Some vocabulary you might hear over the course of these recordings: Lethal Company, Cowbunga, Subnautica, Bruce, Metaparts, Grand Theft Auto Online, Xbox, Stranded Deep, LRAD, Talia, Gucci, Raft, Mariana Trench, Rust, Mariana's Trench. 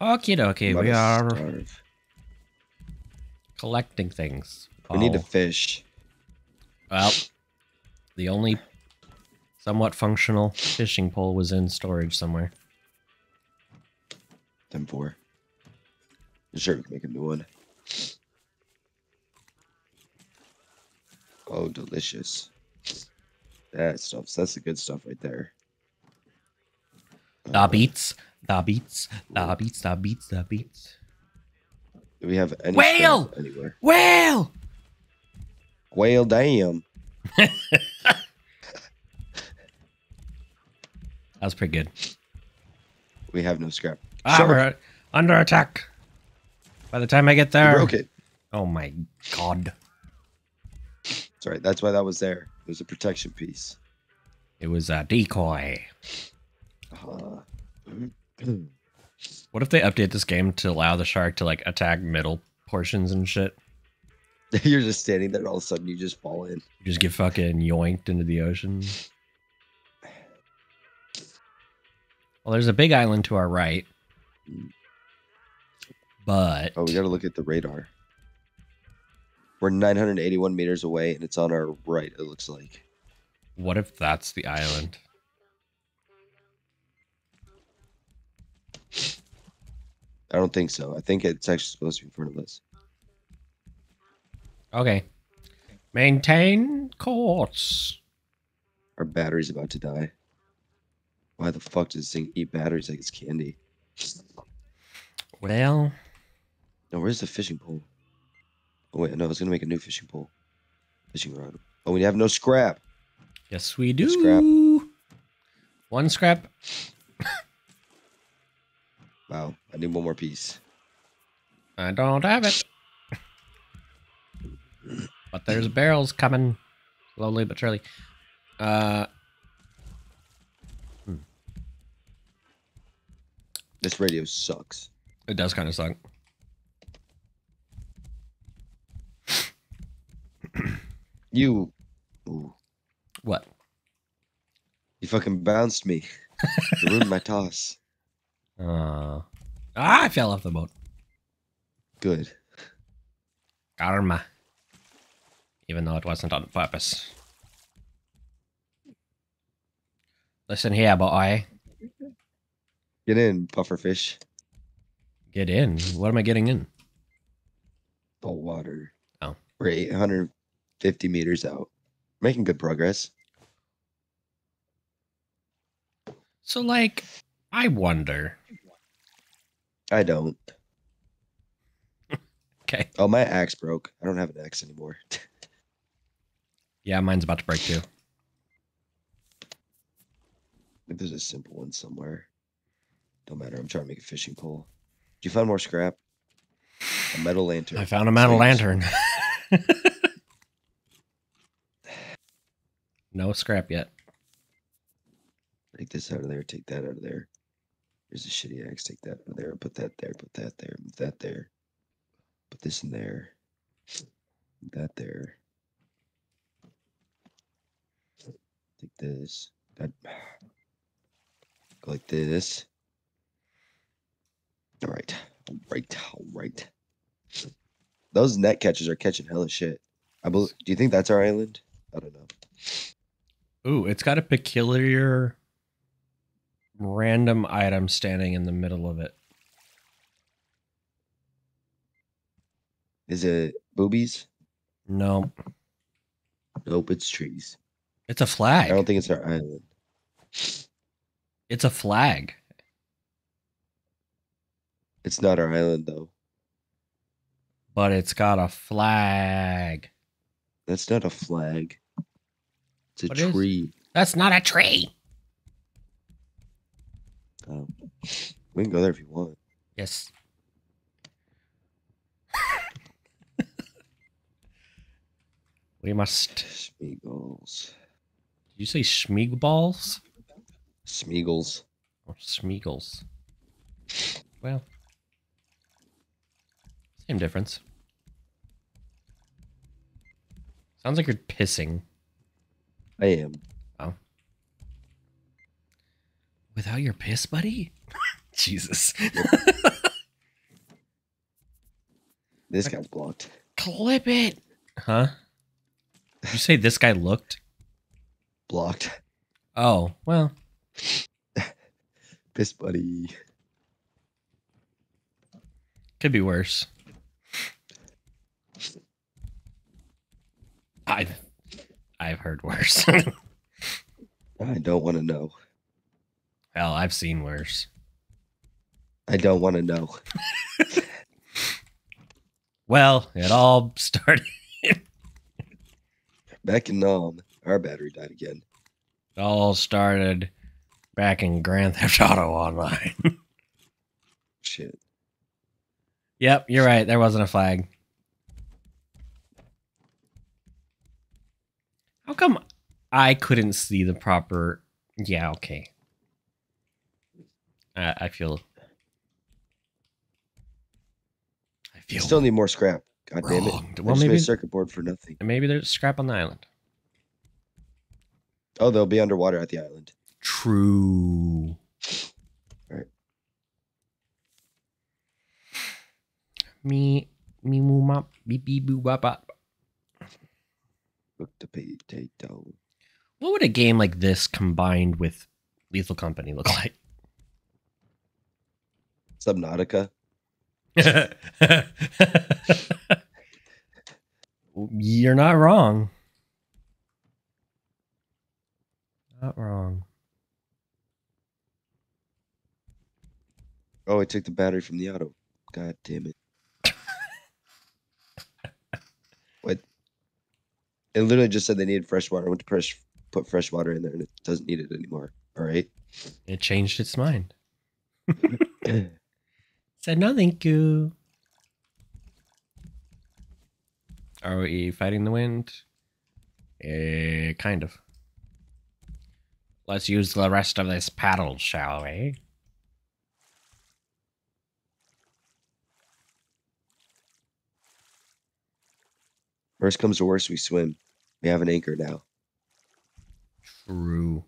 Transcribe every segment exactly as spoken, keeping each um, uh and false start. Okie dokie, we are starve. collecting things. We oh. need to fish. Well, the only somewhat functional fishing pole was in storage somewhere. ten four. Sure, we can make a new one. Oh, delicious. That stuff. So that's the good stuff right there. Da beats. Da beats. Da beats. Da beats. Da beats. Do we have any whale anywhere? Whale! Whale, damn. That was pretty good. We have no scrap. Ah, sure. We're under attack. By the time I get there. You broke it. Oh my god. That's right. That's why that was there. It was a protection piece. It was a decoy. Uh, what if they update this game to allow the shark to like attack middle portions and shit? You're just standing there, all of a sudden you just fall in. You just get fucking yoinked into the ocean. Well, there's a big island to our right. But oh, we gotta look at the radar. We're nine hundred eighty-one meters away, and it's on our right, it looks like. What if that's the island? I don't think so. I think it's actually supposed to be in front of us. Okay. Maintain course. Our battery's about to die. Why the fuck does this thing eat batteries like it's candy? Well. No, where's the fishing pole? Oh, wait, no, I was going to make a new fishing pole. Fishing rod. Oh, we have no scrap. Yes, we do. No scrap. One scrap. Wow, I need one more piece. I don't have it. But there's barrels coming. Slowly but surely. Uh, hmm. This radio sucks. It does kind of suck. You. Ooh. What? You fucking bounced me. You ruined my toss. Uh, ah, I fell off the boat. Good. Karma. Even though it wasn't on purpose. Listen here, boy. Get in, pufferfish. Get in? What am I getting in? The water. Oh. We're eight hundred fifty meters out. Making good progress. So, like, I wonder. I don't. Okay. Oh, my axe broke. I don't have an axe anymore. Yeah, mine's about to break too. Maybe there's a simple one somewhere. Don't matter. I'm trying to make a fishing pole. Did you find more scrap? A metal lantern. I found a metal Thanks. lantern. No scrap yet. Take this out of there. Take that out of there. Here's a shitty axe. Take that out of there. Put that there. Put that there. Put that there. Put this in there. That there. Take this. That. Go like this. All right. All right. All right. Those net catchers are catching hella shit. I believe. Do you think that's our island? I don't know. Ooh, it's got a peculiar random item standing in the middle of it. Is it boobies? No. Nope, it's trees. It's a flag. I don't think it's our island. It's a flag. It's not our island, though. But it's got a flag. That's not a flag. It's a what tree. Is? That's not a tree. Um, we can go there if you want. Yes. We must. Schmeagles. Did you say schmeagballs? Schmeagles. Or Smeagles. Well. Same difference. Sounds like you're pissing. I am. Oh. Without your piss, buddy? Jesus. This guy's blocked. Clip it. Huh? Did you say this guy looked? Blocked. Oh, well. Piss buddy. Could be worse. I've, I've heard worse. I don't want to know. Hell, I've seen worse. I don't want to know. Well, it all started. Back in um, our battery died again. It all started back in Grand Theft Auto Online. Shit. Yep, you're right. There wasn't a flag. How come I couldn't see the proper... Yeah, okay. Uh, I feel... I feel... Still need more scrap. God damn it. Well, maybe... made a circuit board for nothing. And maybe there's scrap on the island. Oh, they'll be underwater at the island. True. All right. Me... Me moo mop. Beep beep boo bop bop. Cook the potato. What would a game like this combined with Lethal Company look like? Subnautica. You're not wrong. Not wrong. Oh, I took the battery from the auto. God damn it. It literally just said they needed fresh water. I went to press, put fresh water in there, and it doesn't need it anymore. All right. It changed its mind. Said no, thank you. Are we fighting the wind? Eh, kind of. Let's use the rest of this paddle, shall we? Worst comes to worst, we swim. We have an anchor now. True.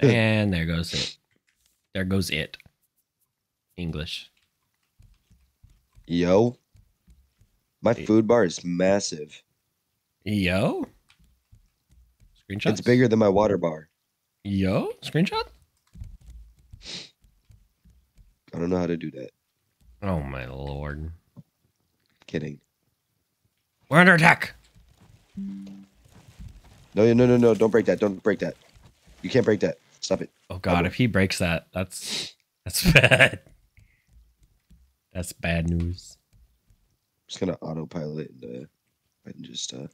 And there goes it. There goes it. English. Yo. My hey. Food bar is massive. Yo. Screenshot. It's bigger than my water bar. Yo. Screenshot. I don't know how to do that. Oh my lord. Kidding. We're under attack. No, no, no, no! Don't break that! Don't break that! You can't break that! Stop it! Oh God! If he breaks that, that's that's bad. That's bad news. I'm just gonna autopilot and, uh, and just. Uh...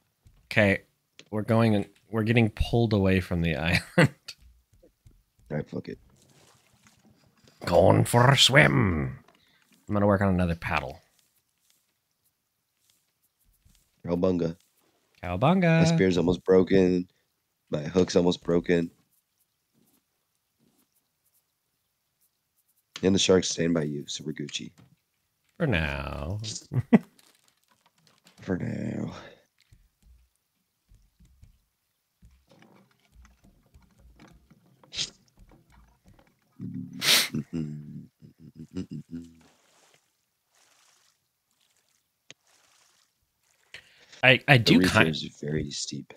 Okay, we're going. In, we're getting pulled away from the island. All right, fuck it. Going for a swim. I'm gonna work on another paddle. Cowbunga. Cowbunga. My spear's almost broken. My hook's almost broken. And the sharks stand by you, so we're Gucci. For now. For now. I, I do kind of very steep.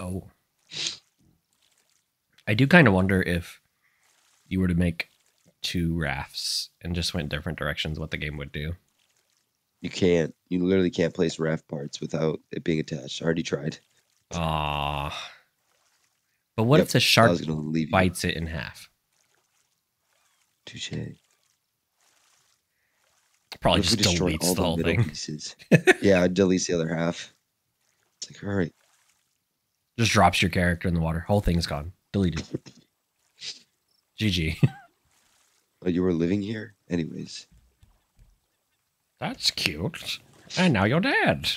Oh, I do kind of wonder if you were to make two rafts and just went different directions, what the game would do. You can't. You literally can't place raft parts without it being attached. I already tried. Ah, but what yep, if the shark bites you. It in half? Touche. Probably just deletes the whole thing. Yeah, it deletes the other half. It's like, all right. Just drops your character in the water. Whole thing's gone. Deleted. G G. Oh, you were living here? Anyways. That's cute. And now you're dead.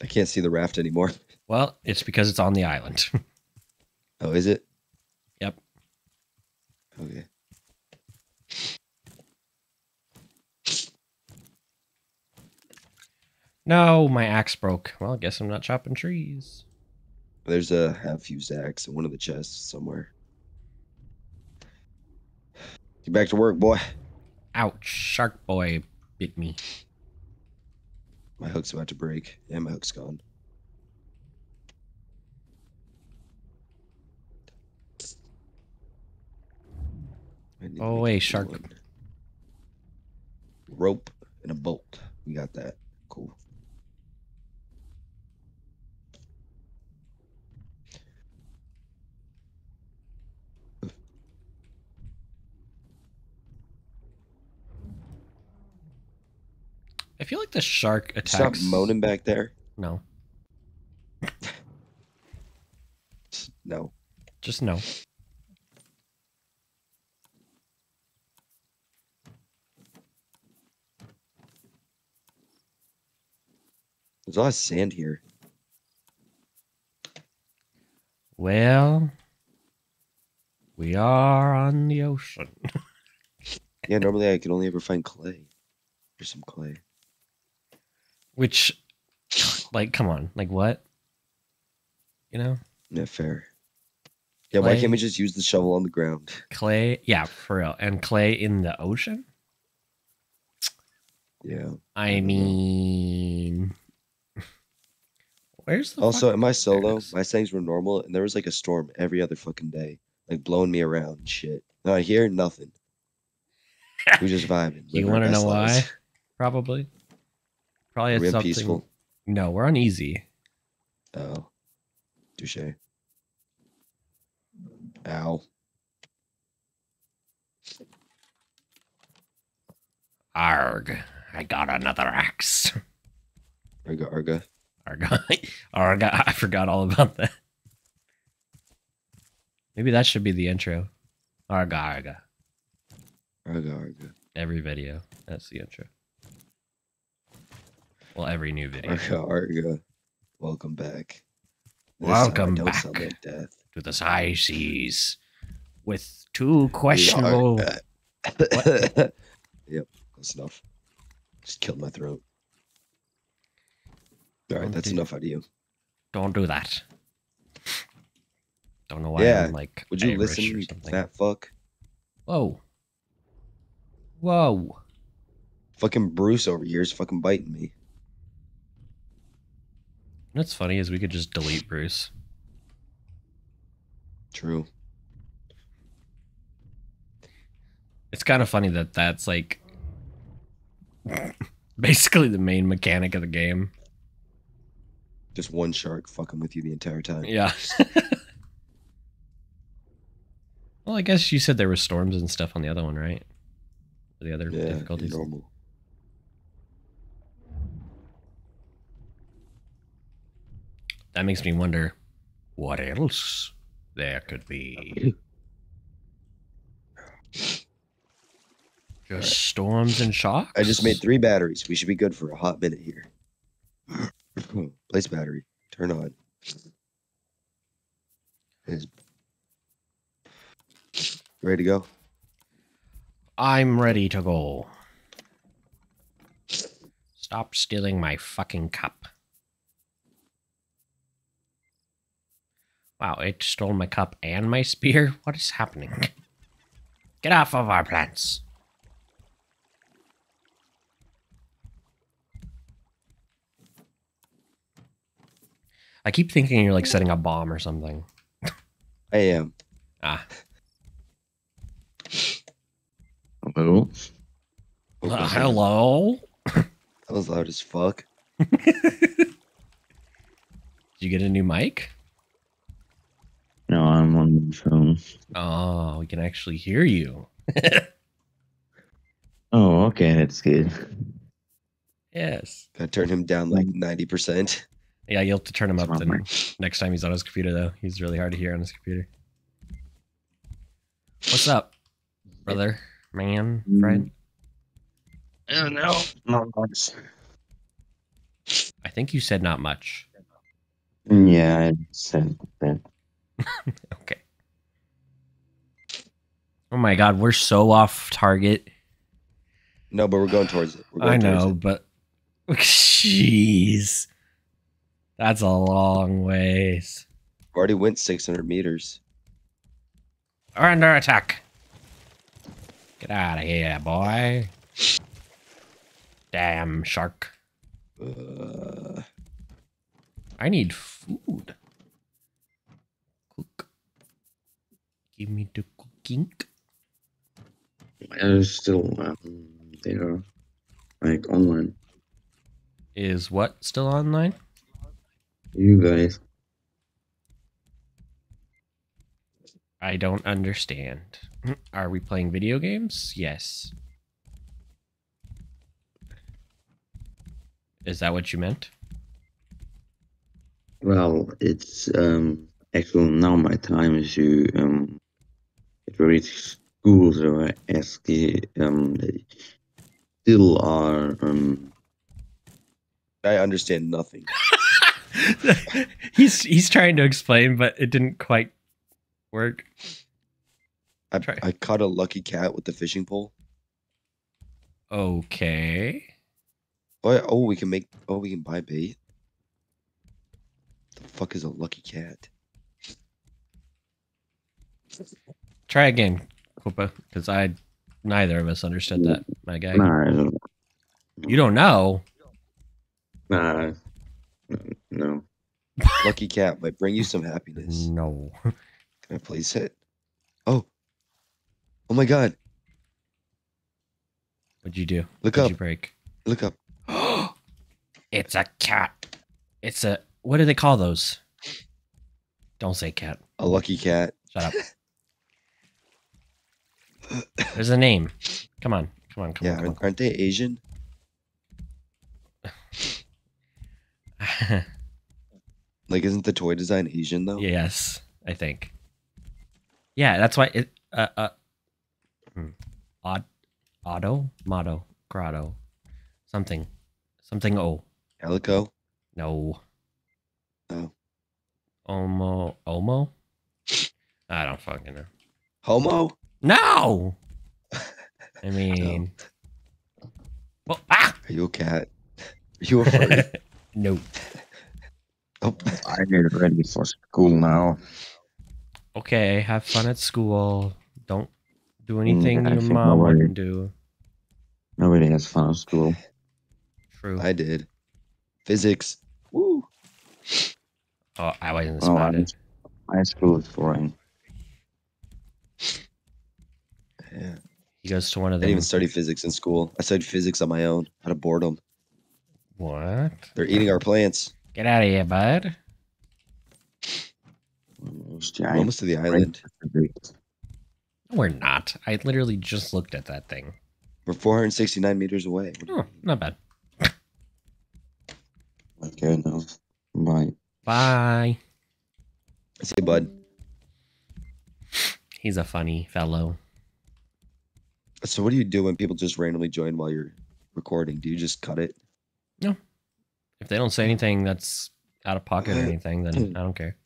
I can't see the raft anymore. Well, it's because it's on the island. Oh, is it? Yep. Okay. No, my axe broke. Well, I guess I'm not chopping trees. There's a half-fused axe in one of the chests somewhere. Get back to work, boy. Ouch, shark boy bit me. My hook's about to break, and my hook's gone. Oh, wait, shark. One. Rope and a bolt. We got that. Cool. I feel like the shark attacks. Stop moaning back there. No. No. Just no. There's a lot of sand here. Well, we are on the ocean. Yeah, normally I could only ever find clay. There's some clay. Which, like, come on. Like, what? You know? Yeah, fair. Yeah, clay, why can't we just use the shovel on the ground? Clay? Yeah, for real. And clay in the ocean? Yeah. I mean... Where's the also, am I solo? My settings were normal, and there was, like, a storm every other fucking day. Like, blowing me around and shit. Now I hear nothing. We just vibing. You want to know why? Probably. Probably it's something. Peaceful? No, we're on easy. Oh. Touche. Ow. Arg. I got another axe. Arga, arga. Arga. Arga. I forgot all about that. Maybe that should be the intro. Arga, arga. Arga, arga. Every video. That's the intro. Well, every new video. Arga, arga. Welcome back. This Welcome back death. to the high seas with two questionable. Yep, that's enough. Just killed my throat. All right, that's do... enough out of you. Don't do that. Don't know why. Yeah. I'm like, would you Irish listen to that fuck? Whoa. Whoa. Fucking Bruce over here is fucking biting me. What's funny is we could just delete Bruce. True. It's kind of funny that that's like basically the main mechanic of the game. Just one shark fucking with you the entire time. Yeah. Well, I guess you said there were storms and stuff on the other one, right? Or the other yeah, difficulties. Normal. That makes me wonder what else there could be. Just right. Storms and shocks? I just made three batteries. We should be good for a hot minute here. Place battery. Turn on. Is... Ready to go? I'm ready to go. Stop stealing my fucking cup. Wow, it stole my cup and my spear? What is happening? Get off of our plants. I keep thinking you're like setting a bomb or something. I am. Ah. Hello? Uh, hello? That was loud as fuck. Did you get a new mic? No, I'm on the phone. Oh, we can actually hear you. Oh, okay, that's good. Yes. Gotta turn him down like ninety percent. Yeah, you'll have to turn him that's up the next time he's on his computer, though. He's really hard to hear on his computer. What's up, brother, man, friend? Oh, no. Not much. I think you said not much. Yeah, I said that. Okay. Oh my god, we're so off target. No, but we're going towards it. We're going I know, it. but jeez, that's a long ways. We already went six hundred meters. We're under attack. Get out of here, boy. Damn shark. Uh, I need food. Cook. Give me the cooking. There's still um, there, like online. Is what still online? You guys. I don't understand. Are we playing video games? Yes. Is that what you meant? Well, it's um actually now my time is you um it reaches school, so I ask um they still are um I understand nothing. he's he's trying to explain, but it didn't quite work. I I caught a lucky cat with the fishing pole. Okay. Oh, oh, we can make. Oh, we can buy bait. The fuck is a lucky cat? Try again, Koopa, because I neither of us understood that, my guy. Nah, I don't know. You don't know. Nah, no. Lucky cat might bring you some happiness. No. Can I place it? Oh. Oh my god. What'd you do? Look up. What'd you break? Look up. It's a cat. It's a, what do they call those? Don't say cat. A lucky cat. Shut up. There's a name. Come on. Come on. Come yeah, on. Come aren't, on. Aren't they Asian? Like, isn't the toy design Asian though? Yes, I think. Yeah, that's why it, uh, uh, hmm. Odd, Otto, Motto, Grotto, something, something. Oh. Calico? No. Oh. Omo? Omo? I don't fucking know. Homo? No! I mean... No. Well, ah! Are you a cat? Are you a furry? No. Oh. I get ready for school now. Okay, have fun at school. Don't do anything mm, your mom nobody, wouldn't do. Nobody has fun at school. True. I did. Physics. Woo. Oh, I wasn't spotted. Oh, my school is boring. Yeah. He goes to one of them. I didn't even study physics in school. I studied physics on my own out of boredom. What? They're eating our plants. Get out of here, bud. We're almost to the island. No, we're not. I literally just looked at that thing. We're four hundred sixty-nine meters away. Oh, not bad. Okay, no. Bye. Bye. See you, bud. He's a funny fellow. So what do you do when people just randomly join while you're recording? Do you just cut it? No. If they don't say anything that's out of pocket or anything, then I don't care.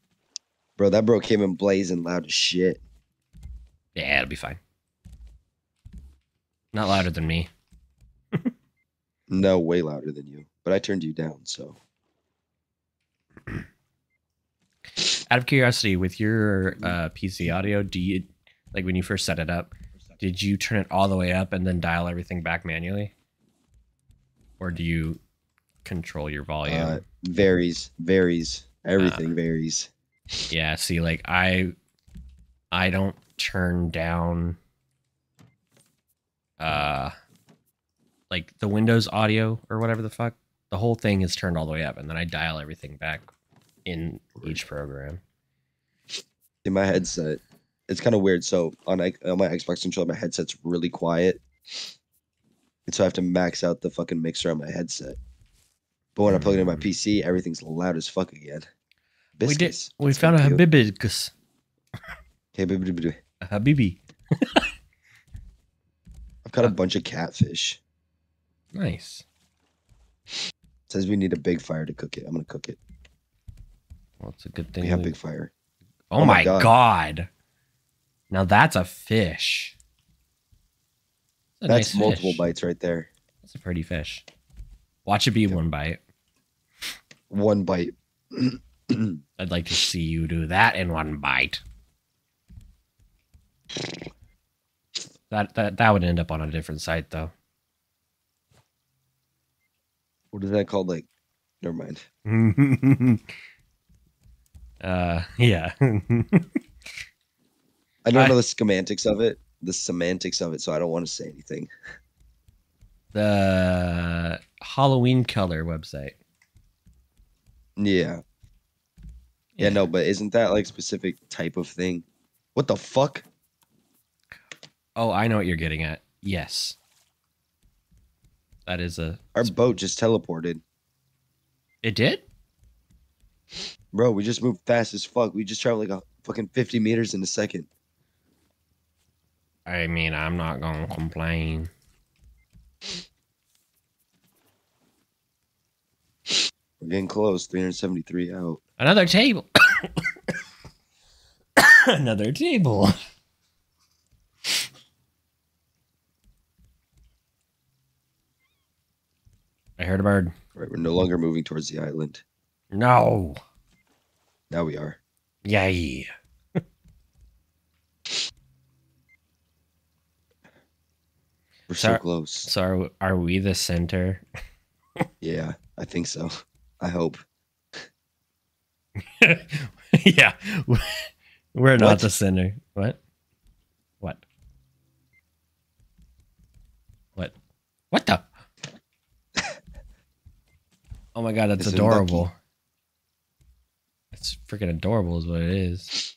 Bro, that bro came in blazing loud as shit. Yeah, it'll be fine. Not louder than me. No, way louder than you. But I turned you down, so... Out of curiosity, with your uh, P C audio, do you, like when you first set it up, did you turn it all the way up and then dial everything back manually? Or do you control your volume? Uh, varies, varies. Everything uh, varies. Yeah, see, like I, I don't turn down, uh, like the Windows audio or whatever the fuck. The whole thing is turned all the way up, and then I dial everything back in each program. In my headset, it's kind of weird. So on, on my Xbox controller, my headset's really quiet, and so I have to max out the fucking mixer on my headset. But when mm-hmm. I plug it in my P C, everything's loud as fuck again. Hibiscus. We did. We That's found a hibiscus. Habibi. Habibi. I've caught a bunch of catfish. Nice. Says we need a big fire to cook it. I'm gonna cook it. Well, it's a good thing we have we... big fire. Oh, oh my god. god! Now that's a fish. That's, a that's nice multiple fish. bites right there. That's a pretty fish. Watch it be yeah. one bite. One bite. I'd like to see you do that in one bite. That, that that would end up on a different site, though. What is that called? Like, never mind. uh, yeah. I don't I, know the semantics of it. The semantics of it, so I don't want to say anything. The Halloween color website. Yeah. Yeah, yeah, no, but isn't that like specific type of thing? What the fuck? Oh, I know what you're getting at. Yes. That is a... Our boat just teleported. It did? Bro, we just moved fast as fuck. We just traveled like a fucking fifty meters in a second. I mean, I'm not gonna complain. We're getting close. three hundred seventy-three out. Another table. Another table. I heard a bird. All right, we're no longer moving towards the island. No. Now we are. Yay. We're so, so close. So are, are we the center? Yeah, I think so. I hope. Yeah. We're not what? the center. What? What? What? What the? Oh my god, that's it's adorable. It's freaking adorable is what it is.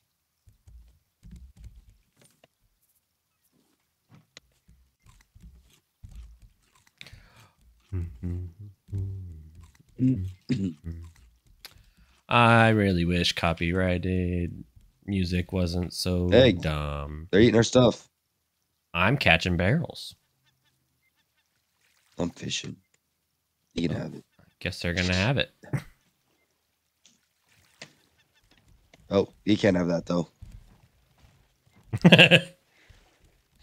I really wish copyrighted music wasn't so hey, dumb. They're eating our stuff. I'm catching barrels. I'm fishing. You can oh, have it. I guess they're gonna have it. Oh, you can't have that though.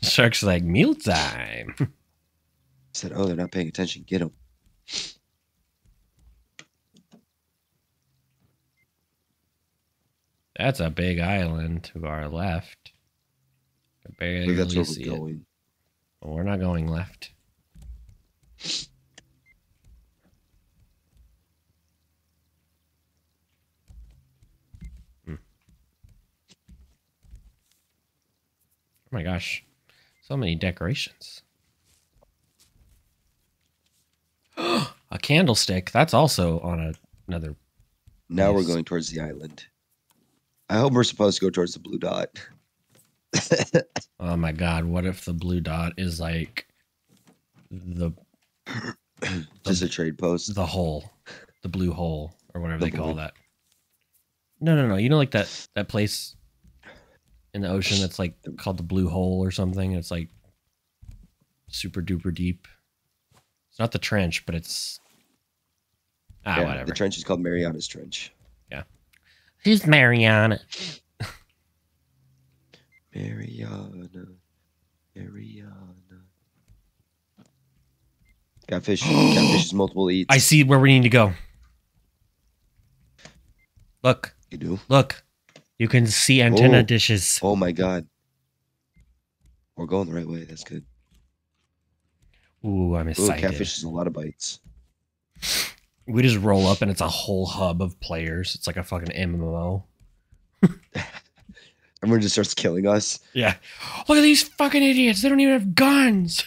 Shark's like mealtime. Said, oh, they're not paying attention. Get them. That's a big island to our left. I barely that's where see we're going. It. Well, we're not going left. Hmm. Oh my gosh. So many decorations. A candlestick. That's also on a, another. Now place. We're going towards the island. I hope we're supposed to go towards the blue dot. Oh my god! What if the blue dot is like the just the, a trade post? The hole, the blue hole, or whatever the they blue. call that. No, no, no. You know, like that that place in the ocean that's like called the blue hole or something. It's like super duper deep. Not the trench, but it's ah yeah, whatever. The trench is called Mariana's Trench. Yeah, who's Mariana? Mariana, Mariana. Got fish. Got fish is multiple eats. I see where we need to go. Look. You do. Look. You can see antenna oh. dishes. Oh my god. We're going the right way. That's good. Ooh, I'm excited. Ooh, catfish is a lot of bites. We just roll up and it's a whole hub of players. It's like a fucking M M O. Everyone just starts killing us. Yeah. Look at these fucking idiots. They don't even have guns.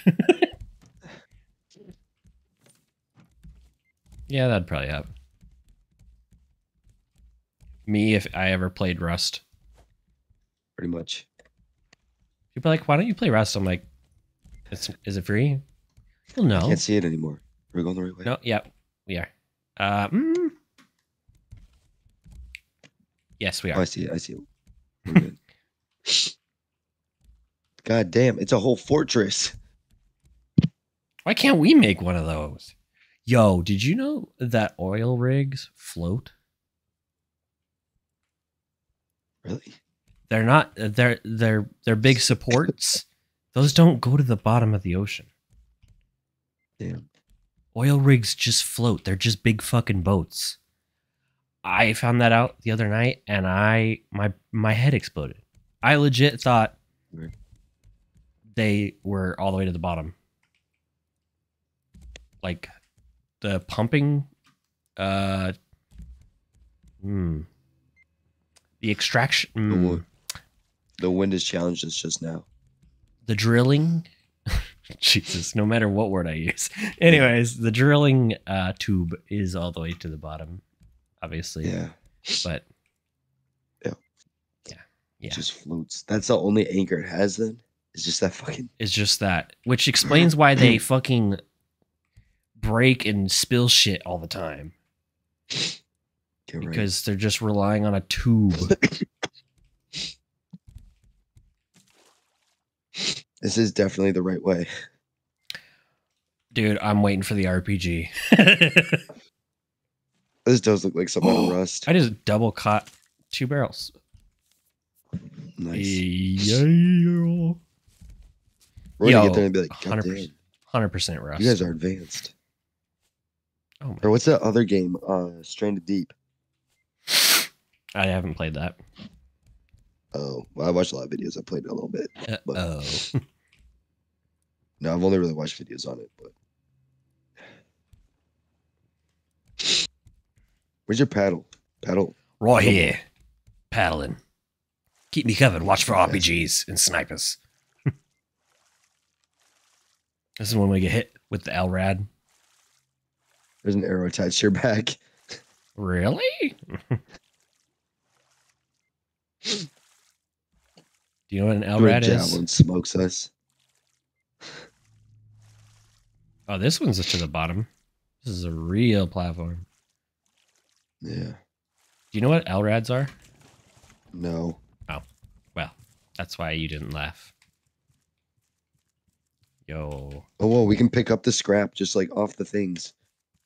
Yeah, that'd probably happen. Me, if I ever played Rust. Pretty much. People are like, why don't you play Rust? I'm like, It's, is it free? Well, no. I can't see it anymore. Are we going the right way? No, yeah, we are. Uh, mm. Yes, we are. Oh, I see it. I see it. We're good. God damn, it's a whole fortress. Why can't we make one of those? Yo, did you know that oil rigs float? Really? They're not. They're they're they're big supports. Those don't go to the bottom of the ocean. Damn. Oil rigs just float. They're just big fucking boats. I found that out the other night, and I my my head exploded. I legit thought they were all the way to the bottom. Like the pumping, uh, hmm, the extraction, mm, the wind has challenged us just now. The drilling, Jesus, no matter what word I use. Anyways, the drilling uh, tube is all the way to the bottom, obviously. Yeah. But yeah, yeah, yeah. It just floats. That's the only anchor it has. Then it's just that fucking. It's just that, which explains why they fucking break and spill shit all the time. You're because right. They're just relying on a tube. This is definitely the right way. Dude, I'm waiting for the R P G. This does look like some oh, Rust. I just double caught two barrels. Nice. Yeah. We're going to get there and be like, one hundred percent, one hundred percent Rust. You guys are advanced. Oh my or what's that other game? Uh, Stranded Deep. I haven't played that. Oh, well, I watched a lot of videos. I played it a little bit. But uh oh. No, I've only really watched videos on it. But where's your paddle? Paddle. Right paddle. Here. Paddling. Keep me covered. Watch for R P Gs and snipers. This is when we get hit with the L R A D. There's an arrow attached to your back. Really? Do you know what an L R A D is? That one smokes us. Oh, this one's to the bottom. This is a real platform. Yeah. Do you know what L R A Ds are? No. Oh, well, that's why you didn't laugh. Yo. Oh, whoa, we can pick up the scrap just like off the things.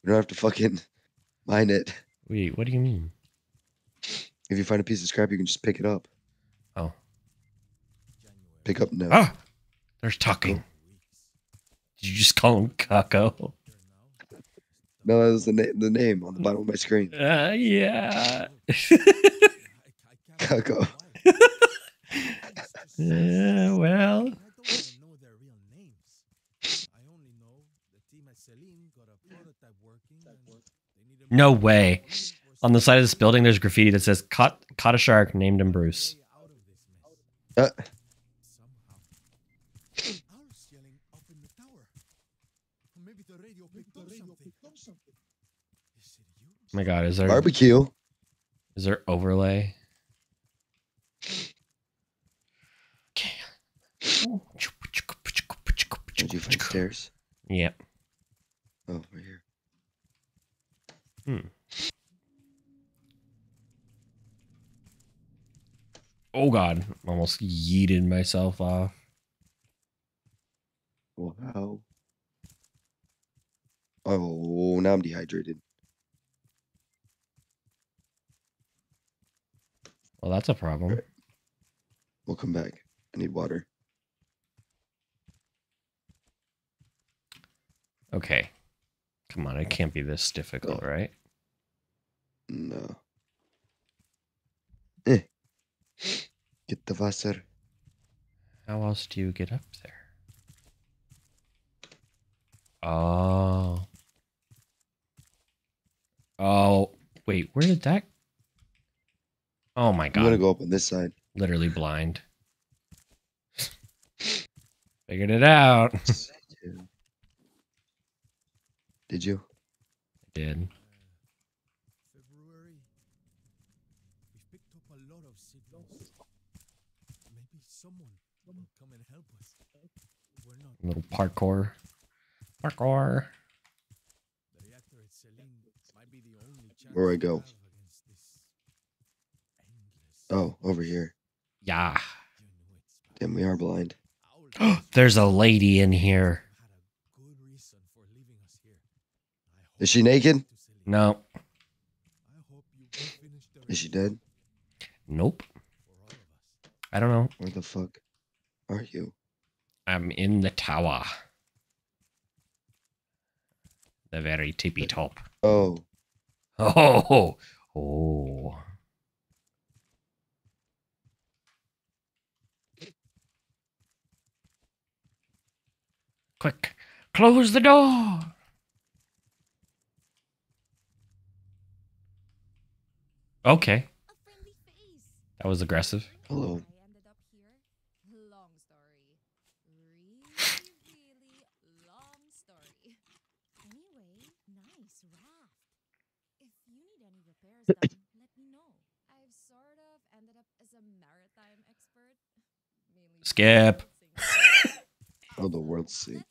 We don't have to fucking mine it. Wait, what do you mean? If you find a piece of scrap, you can just pick it up. Oh. Pick up now. Ah! There's talking. Did you just call him Kako? No, that was the, na the name on the bottom of my screen. Uh, yeah. Kako. Yeah, well. No way. On the side of this building, there's graffiti that says, caught, caught a shark, named him Bruce. Uh. Oh my god, is there barbecue? Is there overlay? Okay. Did you find stairs? Yep. Oh, we're here. Hmm. Oh god, almost yeeted myself off. Wow. Oh, now I'm dehydrated. Well, that's a problem. Right. We'll come back. I need water. Okay. Come on, it can't be this difficult, oh. Right? No. Eh. Get the Wasser. How else do you get up there? Oh. Oh, wait, where did that... Oh my god. I'm gonna go up on this side. Literally blind. Figured it out. Did you? I did. A little parkour. Parkour. Where do I go? Oh, over here. Yeah. Damn, we are blind. There's a lady in here. Is she naked? No. Is she dead? Nope. I don't know. Where the fuck are you? I'm in the tower. The very tippy top. Oh. Oh. Oh. Quick, close the door. Okay. That was aggressive. Hello. Skip. Oh, the world's sick.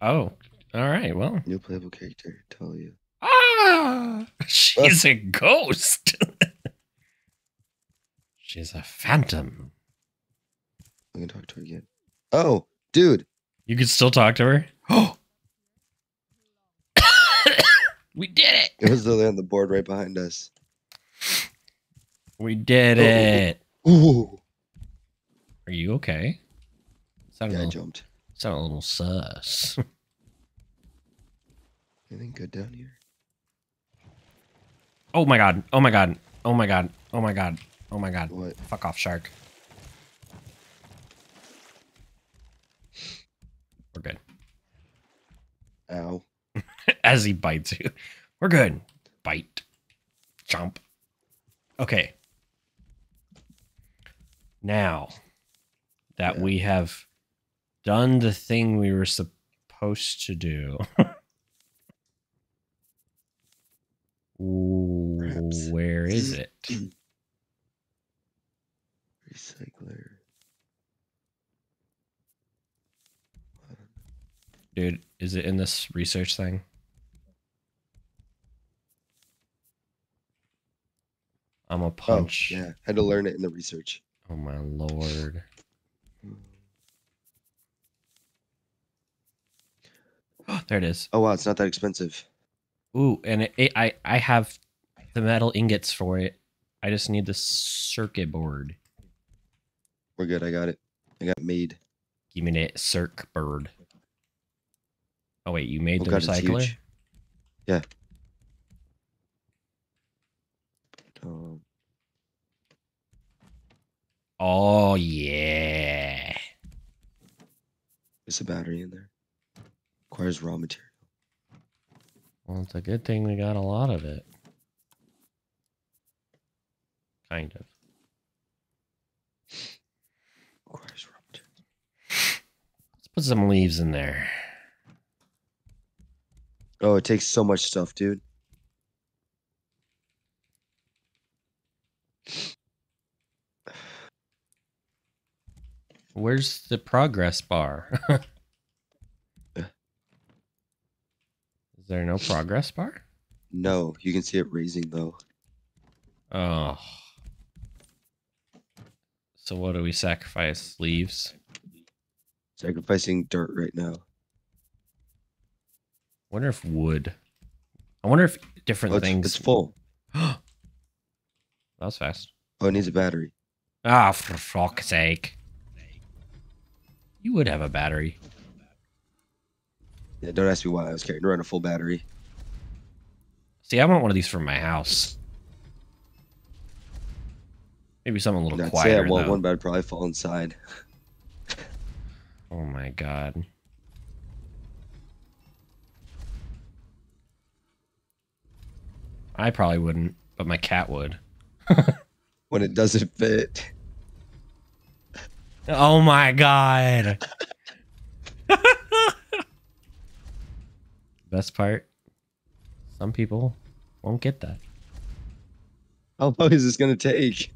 Oh, all right. Well, new playable character, Talia. Ah, she's oh. a ghost. She's a phantom. I can talk to her again. Oh, dude, you can still talk to her. Oh, we did it. It was literally on the board right behind us. We did oh. it. Ooh. Are you okay? Sound yeah, a little, I jumped. Sound a little sus. Anything good down here? Oh my god! Oh my god! Oh my god! Oh my god! Oh my god! What? Fuck off, shark. We're good. Ow! As he bites you, we're good. Bite, chomp. Okay. Now that yeah. we have done the thing we were supposed to do. Ooh, Perhaps. Where is it? Recycler. Dude, is it in this research thing? I'm a punch. Oh, yeah, had to learn it in the research. Oh my lord. Oh, there it is. Oh wow, it's not that expensive. Ooh, and it, it, I I have the metal ingots for it. I just need the circuit board. We're good. I got it. I got made. Give me that circ bird. Oh wait, you made oh, the God, recycler? Yeah. Um. Oh yeah. There's a battery in there. Requires raw material. Well, it's a good thing we got a lot of it. Kind of. Requires raw material. Let's put some leaves in there. Oh, it takes so much stuff, dude. Where's the progress bar? Is there no progress bar? No, you can see it raising though. Oh. So what do we sacrifice? Leaves? Sacrificing dirt right now. I wonder if wood. I wonder if different oh, things. It's full. That was fast. Oh, it needs a battery. Ah, for fuck's sake. You would have a battery. Yeah, don't ask me why I was carrying around a full battery. See, I want one of these for my house. Maybe something a little I'd quieter. Yeah, well, one, but I'd probably fall inside. Oh my god. I probably wouldn't, but my cat would. When it doesn't fit. Oh my god. Best part, some people won't get that. How long is this gonna take?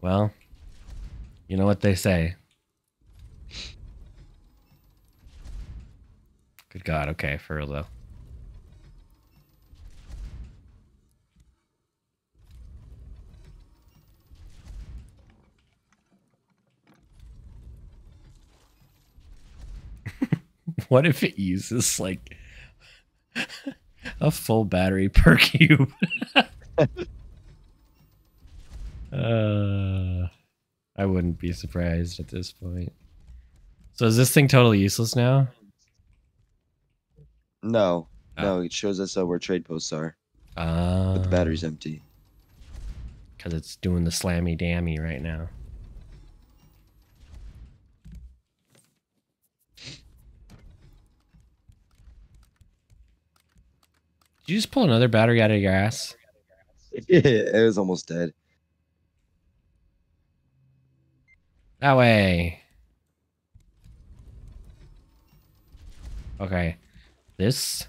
Well, you know what they say. Good god, okay, for real though. What if it uses like a full battery per cube? uh, I wouldn't be surprised at this point. So is this thing totally useless now? No, oh. no, it shows us uh, where trade posts are, uh, but the battery's empty. Because it's doing the slammy dammy right now. Did you just pull another battery out of your ass? It was almost dead. That way. Okay. This.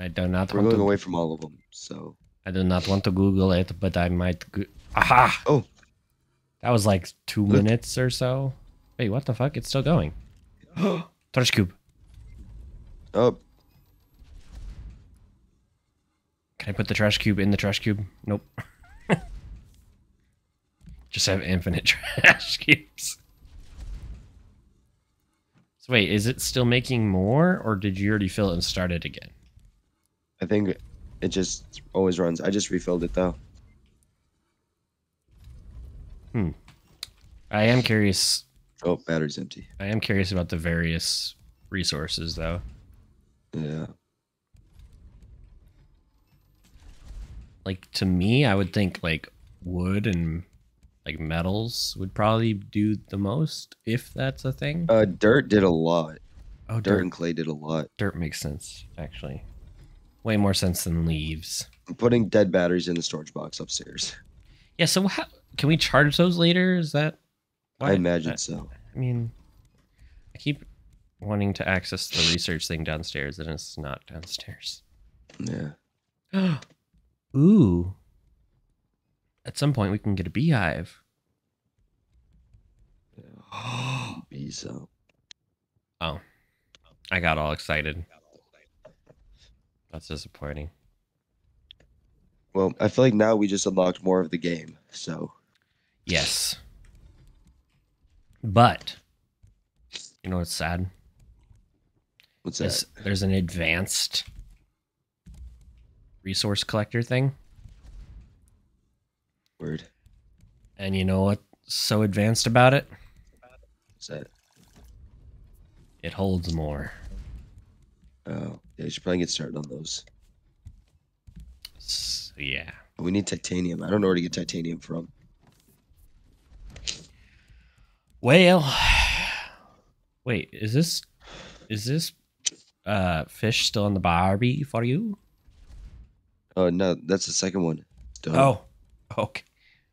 I do not We're want going to... away from all of them, so... I do not want to Google it, but I might... Go... Aha! Oh! That was like two Look. minutes or so. Wait, what the fuck? It's still going. Trash cube. Oh. Can I put the trash cube in the trash cube? Nope. Just have infinite trash cubes. So wait, is it still making more, or did you already fill it and start it again? I think it just always runs. I just refilled it though. Hmm. I am curious. Oh, battery's empty. I am curious about the various resources though. Yeah. Like to me, I would think like wood and like metals would probably do the most if that's a thing. Uh, dirt did a lot. Oh, dirt, dirt and clay did a lot. Dirt makes sense actually. Way more sense than leaves. I'm putting dead batteries in the storage box upstairs. Yeah, so how, can we charge those later? Is that... Why? I imagine I, so. I mean, I keep wanting to access the research thing downstairs, and it's not downstairs. Yeah. Ooh. At some point, we can get a beehive. Yeah. Bees up. Oh. I got all excited. That's disappointing. Well, I feel like now we just unlocked more of the game, so. Yes. But, you know what's sad? What's that? There's, there's an advanced resource collector thing. Word. And you know what's so advanced about it? What's that? It holds more. Oh, yeah, you should probably get started on those. So, yeah. We need titanium. I don't know where to get titanium from. Well, wait, is this, is this uh, fish still in the Barbie for you? Oh, uh, no, that's the second one. Done. Oh, okay.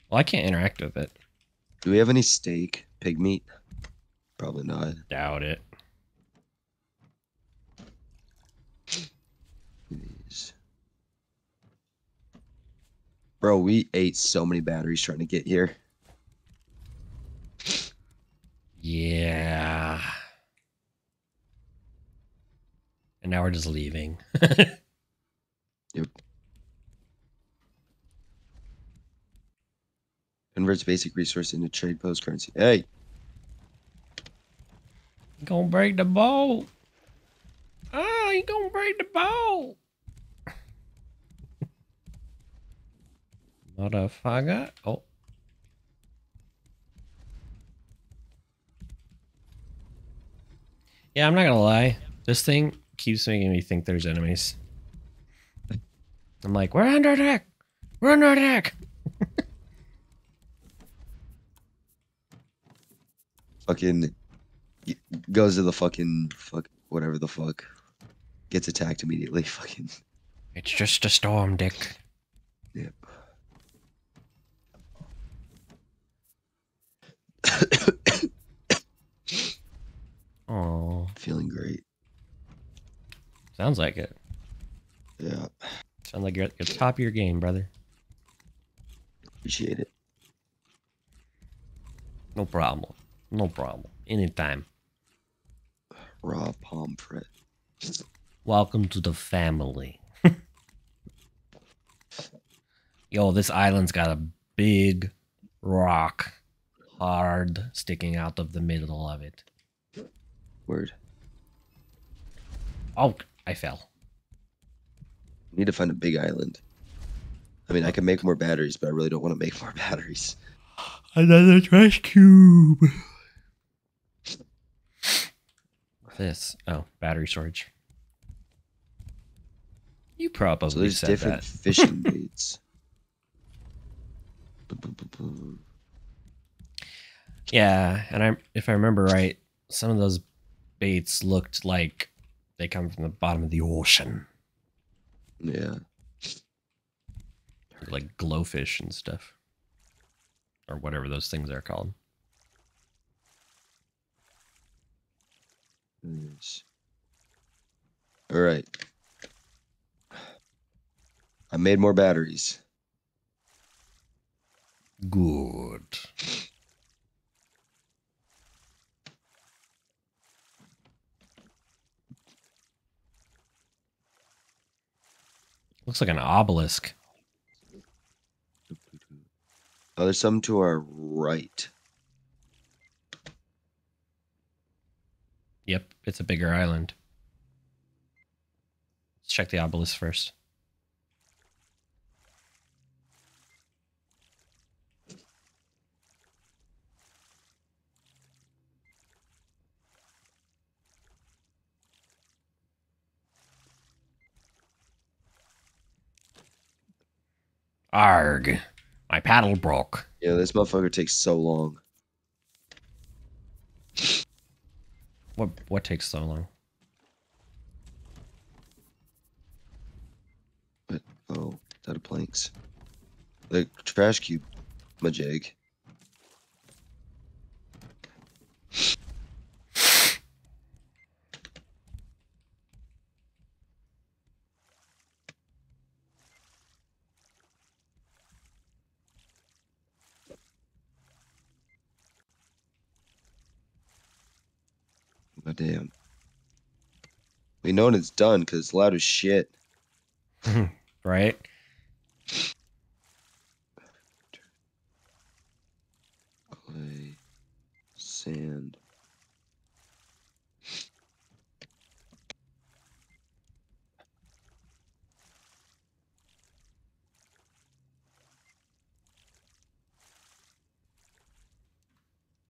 Well, I can't interact with it. Do we have any steak, pig meat? Probably not. Doubt it. Bro, we ate so many batteries trying to get here. Yeah. And now we're just leaving. Yep. Converts basic resource into trade post currency. Hey. You gonna break the bowl. Oh, you gonna break the bowl. Motherfucker. Oh. Yeah, I'm not gonna lie. This thing keeps making me think there's enemies. I'm like, we're under attack! We're under attack! Fucking goes to the fucking fuck whatever the fuck. Gets attacked immediately, fucking. It's just a storm, dick. Yep. Oh, feeling great. Sounds like it. Yeah. Sounds like you're at the top of your game, brother. Appreciate it. No problem. No problem. Anytime. Raw palm fret. Welcome to the family. Yo, this island's got a big rock. Hard sticking out of the middle of it. Word. Oh, I fell. Need to find a big island. I mean, I can make more batteries, but I really don't want to make more batteries. Another trash cube. This. Oh, battery storage. You probably so there's said different that. Fishing baits. Yeah, and I, if I remember right, some of those baits looked like They come from the bottom of the ocean. Yeah. Like glowfish and stuff. Or whatever those things are called. Yes. All right. I made more batteries. Good. Looks like an obelisk. Oh, there's some to our right. Yep, it's a bigger island. Let's check the obelisk first. Arg. My paddle broke. Yeah, this motherfucker takes so long. What what takes so long? What? Oh, out of planks. The trash cube, my jag. Damn. We know when it's done because it's loud as shit. Right? Clay. Sand.